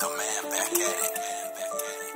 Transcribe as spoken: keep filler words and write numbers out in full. The man back at it.